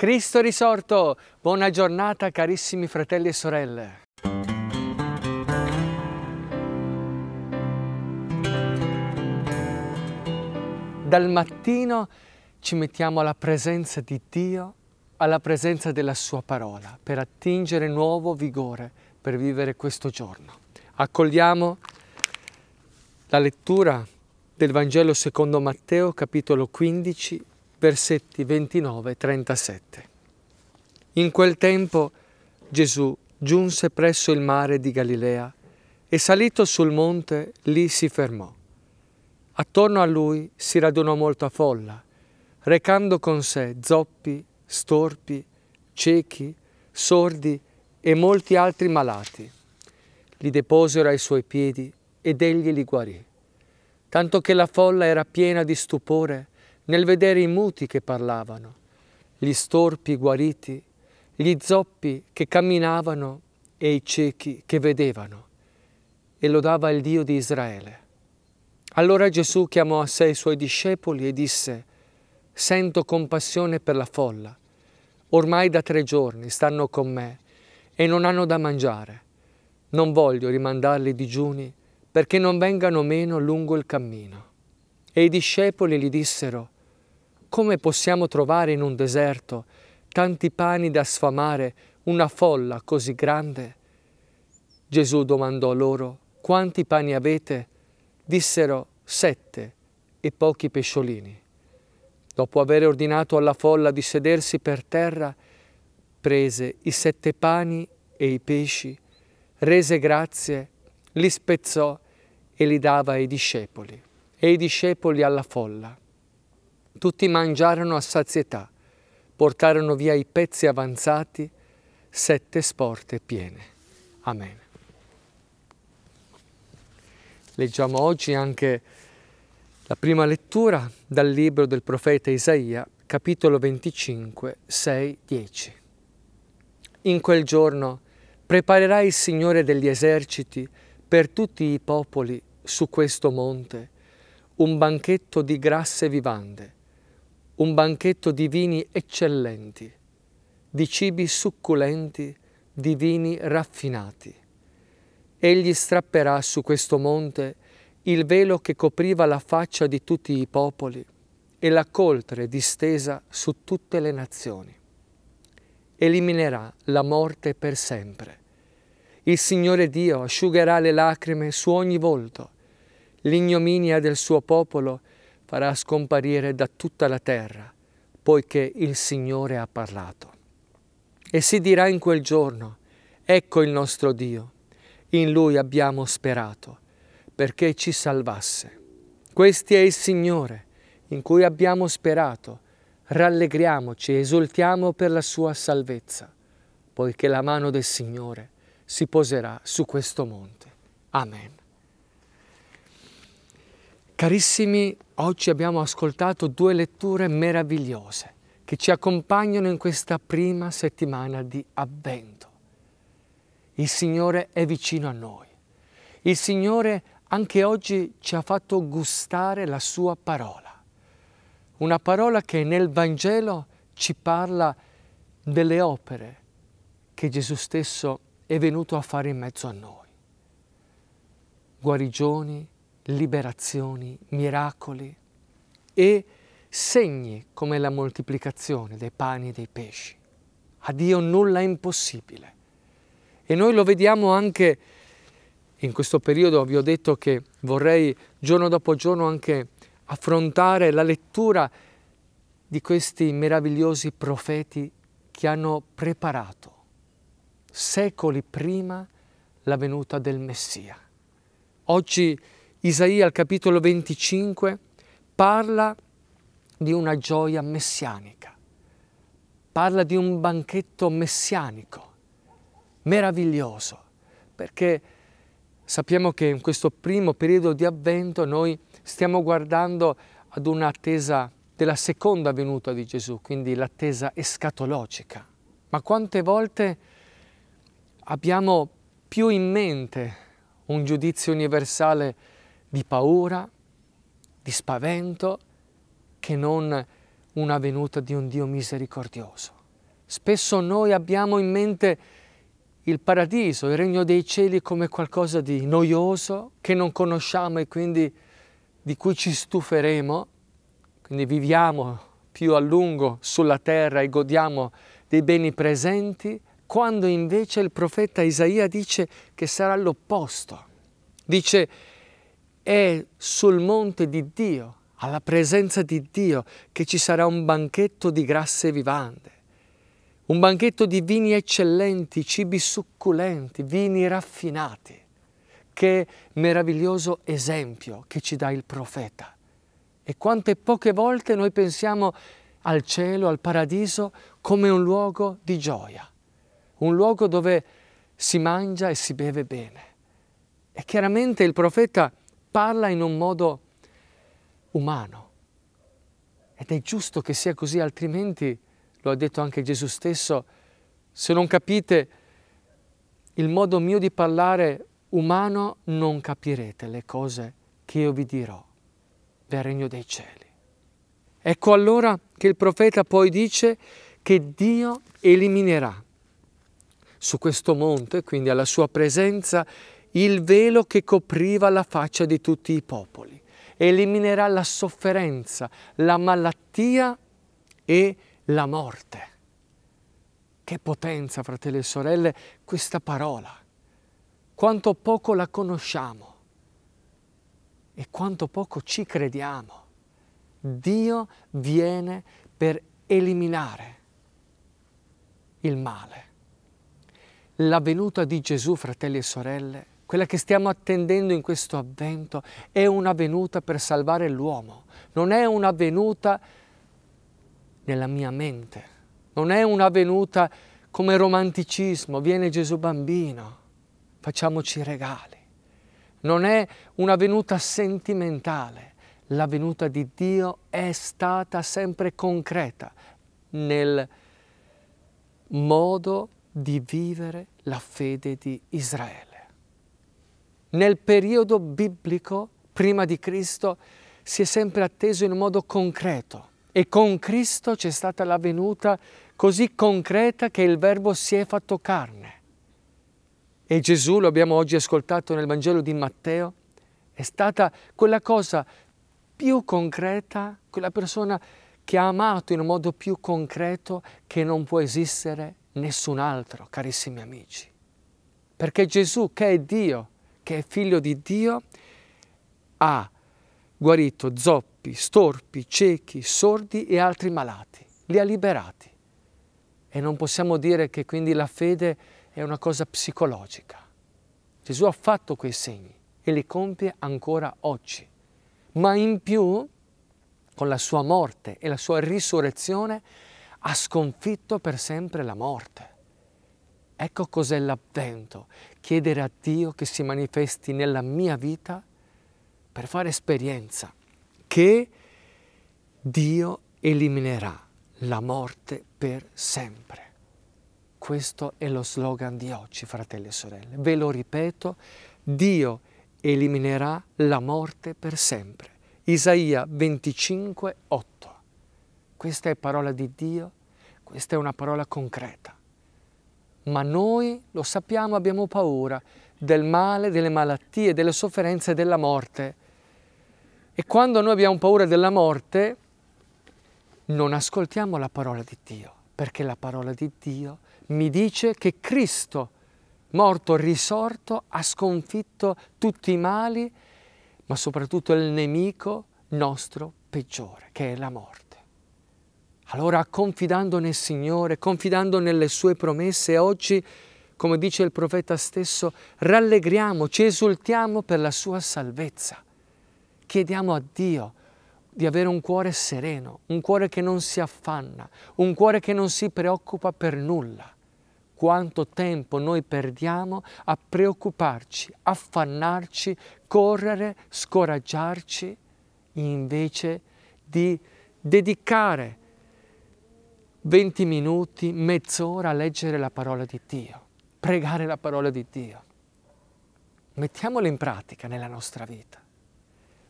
Cristo risorto! Buona giornata carissimi fratelli e sorelle! Dal mattino ci mettiamo alla presenza di Dio, alla presenza della Sua parola, per attingere nuovo vigore, per vivere questo giorno. Accogliamo la lettura del Vangelo secondo Matteo, capitolo 15, versetti 29 e 37. In quel tempo Gesù giunse presso il mare di Galilea e salito sul monte lì si fermò. Attorno a lui si radunò molta folla, recando con sé zoppi, storpi, ciechi, sordi e molti altri malati. Li deposero ai suoi piedi ed egli li guarì. Tanto che la folla era piena di stupore nel vedere i muti che parlavano, gli storpi guariti, gli zoppi che camminavano e i ciechi che vedevano, e lodava il Dio di Israele. Allora Gesù chiamò a sé i suoi discepoli e disse: «Sento compassione per la folla. Ormai da 3 giorni stanno con me e non hanno da mangiare. Non voglio rimandarli digiuni perché non vengano meno lungo il cammino». E i discepoli gli dissero: «Come possiamo trovare in un deserto tanti pani da sfamare una folla così grande?» Gesù domandò loro: «Quanti pani avete?» Dissero: 7 e pochi pesciolini. Dopo aver ordinato alla folla di sedersi per terra, prese i 7 pani e i pesci, rese grazie, li spezzò e li dava ai discepoli, e i discepoli alla folla. Tutti mangiarono a sazietà, portarono via i pezzi avanzati, 7 sporte piene. Amen. Leggiamo oggi anche la prima lettura dal libro del profeta Isaia, capitolo 25, 6-10. In quel giorno preparerà il Signore degli eserciti per tutti i popoli su questo monte un banchetto di grasse vivande, un banchetto di vini eccellenti, di cibi succulenti, di vini raffinati. Egli strapperà su questo monte il velo che copriva la faccia di tutti i popoli e la coltre distesa su tutte le nazioni. Eliminerà la morte per sempre. Il Signore Dio asciugherà le lacrime su ogni volto. L'ignominia del suo popolo farà scomparire da tutta la terra, poiché il Signore ha parlato. E si dirà in quel giorno: «Ecco il nostro Dio. In Lui abbiamo sperato, perché ci salvasse. Questo è il Signore, in cui abbiamo sperato. Rallegriamoci e esultiamo per la Sua salvezza, poiché la mano del Signore si poserà su questo monte». Amen. Carissimi, oggi abbiamo ascoltato 2 letture meravigliose che ci accompagnano in questa prima settimana di Avvento. Il Signore è vicino a noi. Il Signore anche oggi ci ha fatto gustare la Sua parola. Una parola che nel Vangelo ci parla delle opere che Gesù stesso è venuto a fare in mezzo a noi. Guarigioni, liberazioni, miracoli e segni come la moltiplicazione dei pani e dei pesci. A Dio nulla è impossibile. E noi lo vediamo anche in questo periodo. Vi ho detto che vorrei giorno dopo giorno anche affrontare la lettura di questi meravigliosi profeti che hanno preparato secoli prima la venuta del Messia. Oggi Isaia, al capitolo 25, parla di una gioia messianica, parla di un banchetto messianico meraviglioso, perché sappiamo che in questo primo periodo di Avvento noi stiamo guardando ad un'attesa della seconda venuta di Gesù, quindi l'attesa escatologica. Ma quante volte abbiamo più in mente un giudizio universale di paura, di spavento, che non una venuta di un Dio misericordioso. Spesso noi abbiamo in mente il paradiso, il regno dei cieli come qualcosa di noioso che non conosciamo e quindi di cui ci stuferemo, quindi viviamo più a lungo sulla terra e godiamo dei beni presenti, quando invece il profeta Isaia dice che sarà l'opposto. Dice: è sul monte di Dio, alla presenza di Dio, che ci sarà un banchetto di grasse vivande, un banchetto di vini eccellenti, cibi succulenti, vini raffinati. Che meraviglioso esempio che ci dà il profeta. E quante poche volte noi pensiamo al cielo, al paradiso, come un luogo di gioia, un luogo dove si mangia e si beve bene. E chiaramente il profeta parla in un modo umano. Ed è giusto che sia così, altrimenti, lo ha detto anche Gesù stesso, se non capite il modo mio di parlare umano, non capirete le cose che io vi dirò del regno dei cieli. Ecco allora che il profeta poi dice che Dio eliminerà su questo monte, quindi alla sua presenza, il velo che copriva la faccia di tutti i popoli. Eliminerà la sofferenza, la malattia e la morte. Che potenza, fratelli e sorelle, questa parola. Quanto poco la conosciamo e quanto poco ci crediamo. Dio viene per eliminare il male. La venuta di Gesù, fratelli e sorelle, quella che stiamo attendendo in questo avvento, è una venuta per salvare l'uomo. Non è una venuta nella mia mente, non è una venuta come romanticismo, viene Gesù bambino, facciamoci regali. Non è una venuta sentimentale, la venuta di Dio è stata sempre concreta nel modo di vivere la fede di Israele. Nel periodo biblico, prima di Cristo, si è sempre atteso in modo concreto. E con Cristo c'è stata la venuta così concreta che il Verbo si è fatto carne. E Gesù, lo abbiamo oggi ascoltato nel Vangelo di Matteo, è stata quella cosa più concreta, quella persona che ha amato in un modo più concreto che non può esistere nessun altro, carissimi amici. Perché Gesù, che è Dio, che è figlio di Dio, ha guarito zoppi, storpi, ciechi, sordi e altri malati. Li ha liberati. E non possiamo dire che quindi la fede è una cosa psicologica. Gesù ha fatto quei segni e li compie ancora oggi. Ma in più, con la sua morte e la sua risurrezione, ha sconfitto per sempre la morte. Ecco cos'è l'avvento. Chiedere a Dio che si manifesti nella mia vita per fare esperienza che Dio eliminerà la morte per sempre. Questo è lo slogan di oggi, fratelli e sorelle. Ve lo ripeto, Dio eliminerà la morte per sempre. Isaia 25, 8. Questa è parola di Dio, questa è una parola concreta. Ma noi, lo sappiamo, abbiamo paura del male, delle malattie, delle sofferenze e della morte. E quando noi abbiamo paura della morte, non ascoltiamo la parola di Dio, perché la parola di Dio mi dice che Cristo, morto, risorto, ha sconfitto tutti i mali, ma soprattutto il nemico nostro peggiore, che è la morte. Allora, confidando nel Signore, confidando nelle sue promesse, oggi, come dice il profeta stesso, rallegriamoci, esultiamo per la sua salvezza. Chiediamo a Dio di avere un cuore sereno, un cuore che non si affanna, un cuore che non si preoccupa per nulla. Quanto tempo noi perdiamo a preoccuparci, affannarci, correre, scoraggiarci, invece di dedicare 20 minuti, mezz'ora a leggere la parola di Dio, pregare la parola di Dio. Mettiamola in pratica nella nostra vita.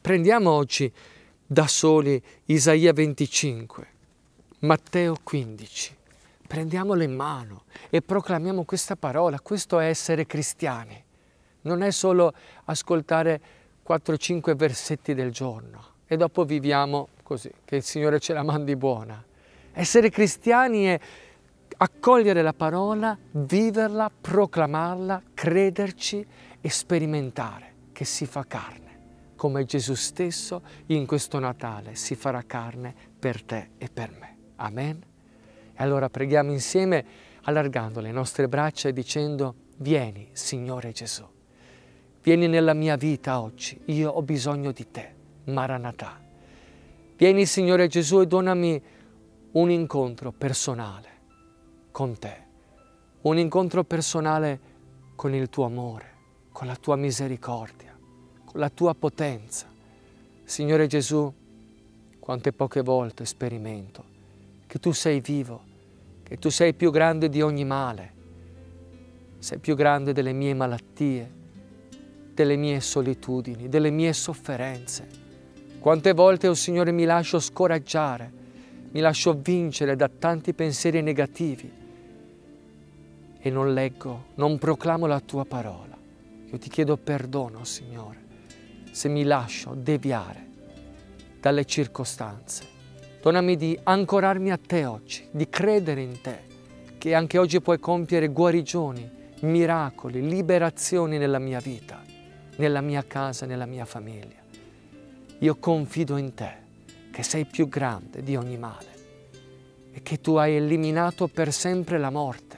Prendiamo oggi da soli Isaia 25, Matteo 15, Prendiamolo in mano e proclamiamo questa parola. Questo è essere cristiani. Non è solo ascoltare 4-5 versetti del giorno e dopo viviamo così, che il Signore ce la mandi buona. Essere cristiani è accogliere la parola, viverla, proclamarla, crederci e sperimentare che si fa carne, come Gesù stesso in questo Natale si farà carne per te e per me. Amen? E allora preghiamo insieme allargando le nostre braccia e dicendo: vieni Signore Gesù, vieni nella mia vita oggi, io ho bisogno di te, Maranatà. Vieni Signore Gesù e donami un incontro personale con te, un incontro personale con il tuo amore, con la tua misericordia, con la tua potenza. Signore Gesù, quante poche volte sperimento che tu sei vivo, che tu sei più grande di ogni male, sei più grande delle mie malattie, delle mie solitudini, delle mie sofferenze. Quante volte, oh Signore, mi lascio scoraggiare, mi lascio vincere da tanti pensieri negativi e non leggo, non proclamo la tua parola. Io ti chiedo perdono, Signore, se mi lascio deviare dalle circostanze. Donami di ancorarmi a te oggi, di credere in te, che anche oggi puoi compiere guarigioni, miracoli, liberazioni nella mia vita, nella mia casa, nella mia famiglia. Io confido in te, che sei più grande di ogni male e che tu hai eliminato per sempre la morte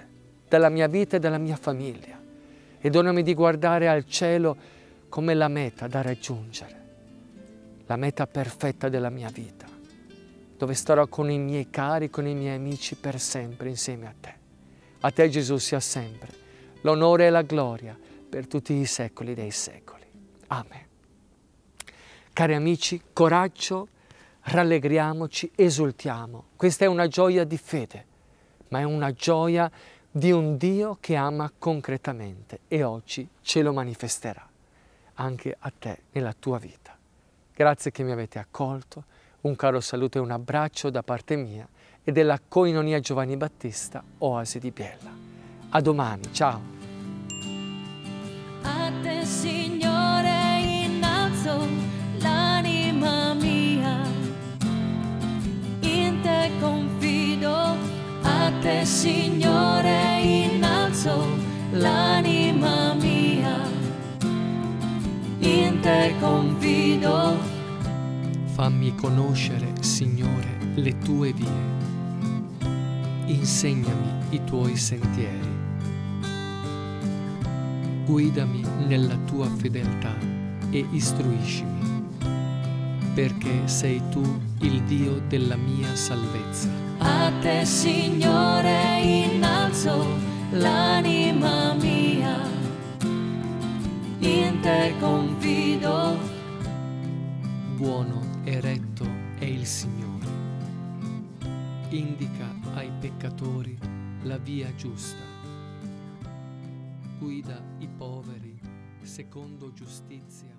dalla mia vita e dalla mia famiglia. E donami di guardare al cielo come la meta da raggiungere, la meta perfetta della mia vita, dove starò con i miei cari, con i miei amici per sempre insieme a te. A te Gesù sia sempre l'onore e la gloria per tutti i secoli dei secoli. Amen. Cari amici, coraggio, rallegriamoci, esultiamo. Questa è una gioia di fede, ma è una gioia di un Dio che ama concretamente e oggi ce lo manifesterà anche a te nella tua vita. Grazie che mi avete accolto. Un caro saluto e un abbraccio da parte mia e della Koinonia Giovanni Battista, Oasi di Biella. A domani, ciao! A te, Signore, innalzo l'anima mia, in te confido. A te, Signore, innalzo l'anima mia, in te confido. Fammi conoscere, Signore, le tue vie, insegnami i tuoi sentieri, guidami nella tua fedeltà e istruiscimi, perché sei tu il Dio della mia salvezza. A te, Signore, innalzo l'anima mia, in te confido. Buono e retto è il Signore, indica ai peccatori la via giusta, guida i poveri secondo giustizia.